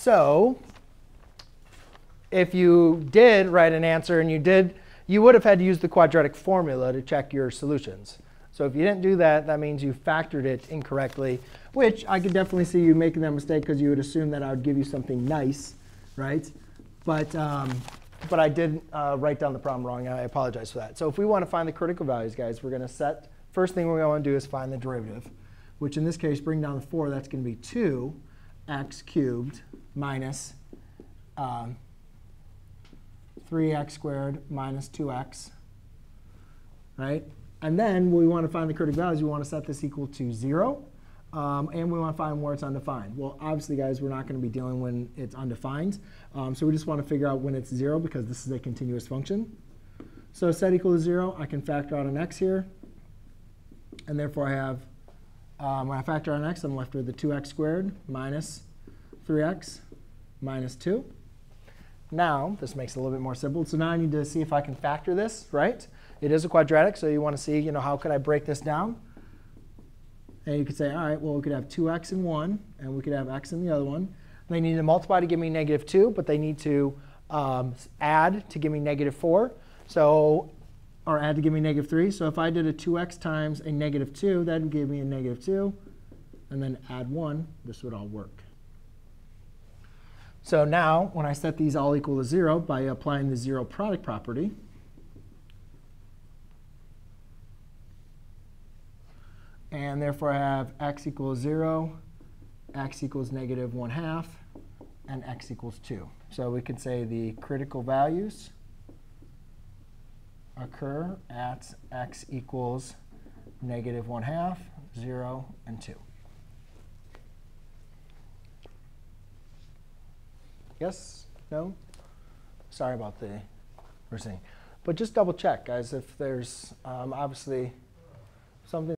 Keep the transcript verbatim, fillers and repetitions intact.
So if you did write an answer and you did, you would have had to use the quadratic formula to check your solutions. So if you didn't do that, that means you factored it incorrectly, which I could definitely see you making that mistake because you would assume that I would give you something nice, right? But, um, but I did uh, write down the problem wrong. I apologize for that. So if we want to find the critical values, guys, we're going to set. First thing we're going to do is find the derivative, which in this case, bring down the four. That's going to be two x cubed minus um, three x squared minus two x, right? And then we want to find the critical values. We want to set this equal to zero. Um, and we want to find where it's undefined. Well, obviously, guys, we're not going to be dealing when it's undefined. Um, so we just want to figure out when it's zero, because this is a continuous function. So set equal to zero, I can factor out an x here. And therefore, I have, um, when I factor out an x, I'm left with the two x squared minus three x minus two. Now, this makes it a little bit more simple. So now I need to see if I can factor this, right? It is a quadratic, so you want to see, you know, how could I break this down? And you could say, all right, well, we could have two x in one, and we could have x in the other one. They need to multiply to give me negative two, but they need to um, add to give me negative four, so, or add to give me negative three. So if I did a two x times a negative two, that would give me a negative two. And then add one, this would all work. So now, when I set these all equal to zero by applying the zero product property, and therefore I have x equals zero, x equals negative one half, and x equals two. So we could say the critical values occur at x equals negative one half, zero, and two. Yes? No? Sorry about the reasoning. But just double check, guys, if there's um, obviously something.